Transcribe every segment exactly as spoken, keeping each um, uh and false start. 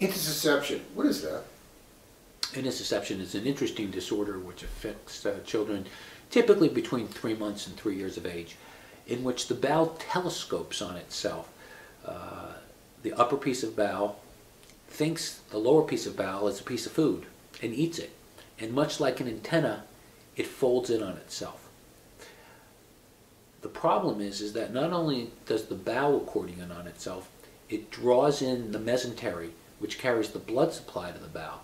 Intussusception, what is that? Intussusception is an interesting disorder which affects uh, children typically between three months and three years of age, in which the bowel telescopes on itself. Uh, the upper piece of bowel thinks the lower piece of bowel is a piece of food and eats it. And much like an antenna, it folds in on itself. The problem is, is that not only does the bowel cording in on itself, it draws in the mesentery, which carries the blood supply to the bowel.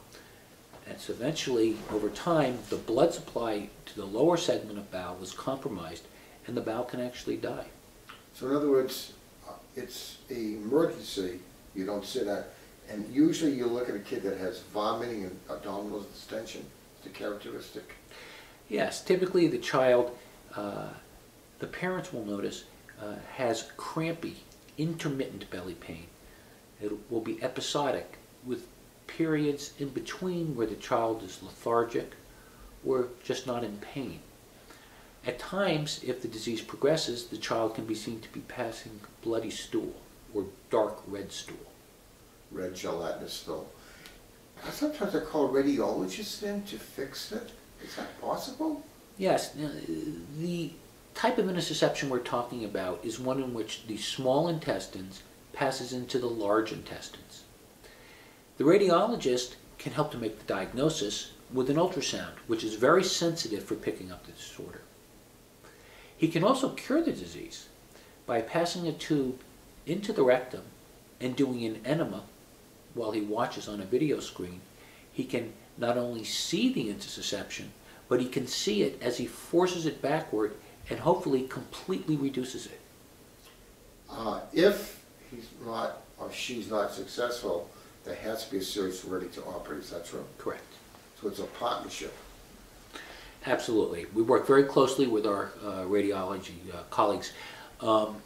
And so eventually, over time, the blood supply to the lower segment of bowel is compromised, and the bowel can actually die. So in other words, it's an emergency you don't sit at. And usually you look at a kid that has vomiting and abdominal distension. It's the characteristic. Yes, typically the child, uh, the parents will notice, uh, has crampy, intermittent belly pain. It will be episodic with periods in between where the child is lethargic or just not in pain. At times, if the disease progresses, the child can be seen to be passing bloody stool or dark red stool. Red gelatinous stool. Sometimes I call radiologists in to fix it. Is that possible? Yes. The type of intussusception we're talking about is one in which the small intestines passes into the large intestines. The radiologist can help to make the diagnosis with an ultrasound, which is very sensitive for picking up the disorder. He can also cure the disease by passing a tube into the rectum and doing an enema while he watches on a video screen. He can not only see the intussusception, but he can see it as he forces it backward and hopefully completely reduces it. Uh, if he's not or she's not successful, there has to be a serious ready to operate. Is that true? Correct. So it's a partnership. Absolutely. We work very closely with our uh, radiology uh, colleagues. Um,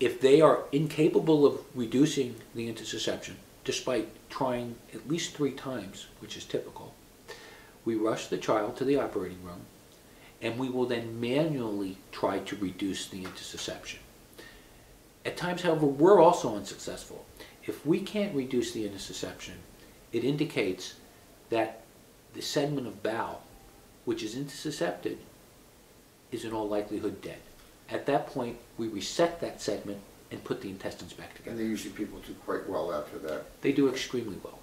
if they are incapable of reducing the intussusception, despite trying at least three times, which is typical, we rush the child to the operating room, and we will then manually try to reduce the intussusception. At times, however, we're also unsuccessful. If we can't reduce the intussusception, it indicates that the segment of bowel which is intussuscepted is in all likelihood dead. At that point, we reset that segment and put the intestines back together. And they usually people do quite well after that. They do extremely well.